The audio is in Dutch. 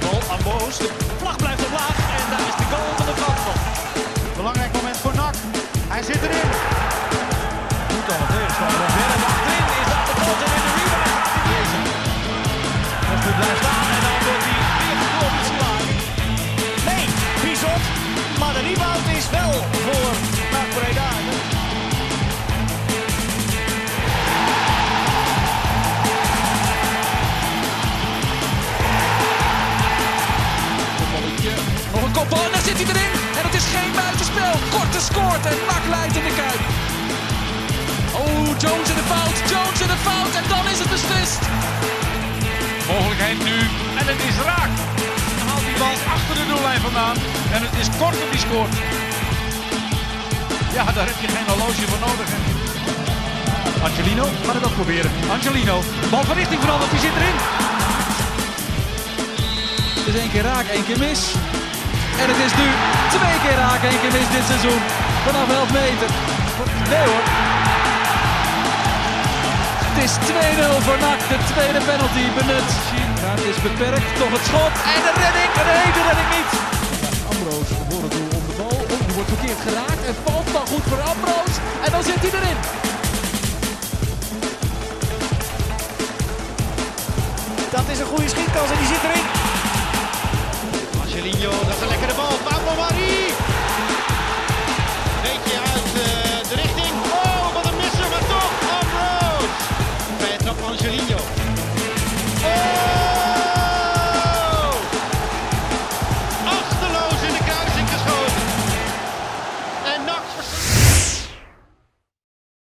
die bal. Ambrose, de vlag blijft omlaag en daar is de goal van de Fransman. Belangrijk moment voor NAC. Hij zit erin. Goed al, het is van binnen. Achterin is daar de bal in de rebound. Als het blijft staan en dan wordt hij weer geklopt geslagen. Nee, Piezot. Maar de rebound is wel voor NAC Breda. En daar zit hij erin en het is geen buitenspel. Korte scoort en NAC leidt in de Kuip. Oh, Jones in de fout, Jones in de fout en dan is het beslist. Mogelijkheid nu en het is raak. Dan haalt die bal achter de doellijn vandaan en het is Korte die scoort. Ja, daar heb je geen horloge voor nodig. Hè? Angelino gaat het ook proberen. Angelino, bal van richting veranderd, die zit erin. Het is één keer raak, één keer mis. En het is nu 2 keer raak, 1 keer mis dit seizoen. Vanaf 11 meter. Nee hoor. Het is 2-0 voor NAC. De tweede penalty benut. Het is beperkt. Toch het schot. En de redding. Nee, de redding niet. Ambrose voor het doel op de bal. Oh, die wordt verkeerd geraakt. En valt dan goed voor Ambrose. En dan zit hij erin. Dat is een goede schietkans en die zit erin. Marcelinho, dat is een